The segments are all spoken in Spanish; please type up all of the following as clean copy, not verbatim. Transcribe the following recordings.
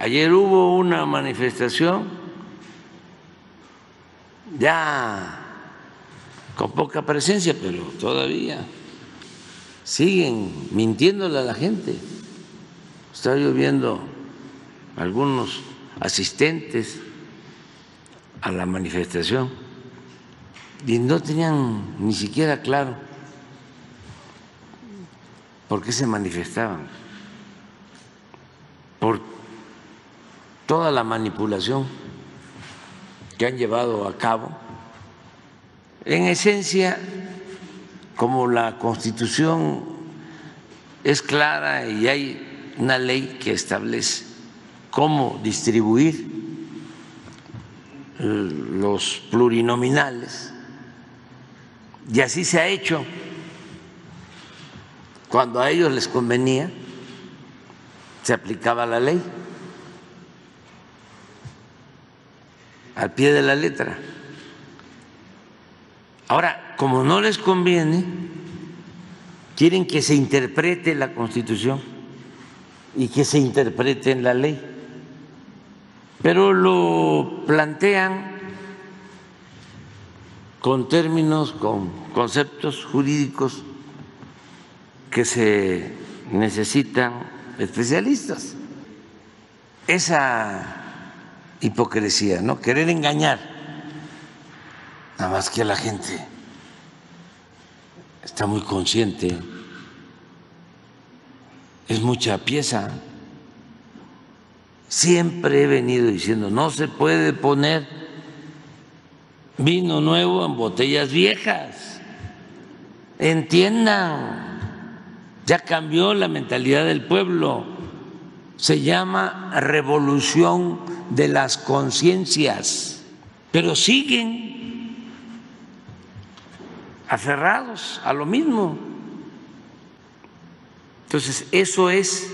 Ayer hubo una manifestación ya con poca presencia, pero todavía siguen mintiéndole a la gente. Estaba yo viendo algunos asistentes a la manifestación y no tenían ni siquiera claro por qué se manifestaban, por toda la manipulación que han llevado a cabo. En esencia, como la Constitución es clara y hay una ley que establece cómo distribuir los plurinominales, y así se ha hecho cuando a ellos les convenía, se aplicaba la ley al pie de la letra. Ahora, como no les conviene, quieren que se interprete la Constitución y que se interprete en la ley, pero lo plantean con términos, con conceptos jurídicos que se necesitan especialistas. Esa hipocresía, ¿no? Querer engañar, nada más que la gente está muy consciente, es mucha pieza. Siempre he venido diciendo, no se puede poner vino nuevo en botellas viejas. Entiendan, ya cambió la mentalidad del pueblo. Se llama revolución de las conciencias, pero siguen aferrados a lo mismo. Entonces, eso es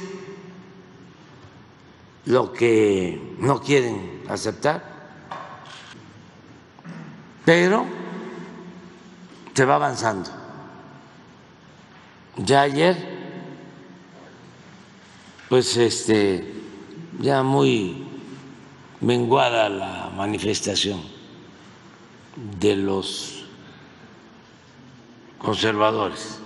lo que no quieren aceptar, pero se va avanzando. Ya ayer, pues ya muy menguada la manifestación de los conservadores.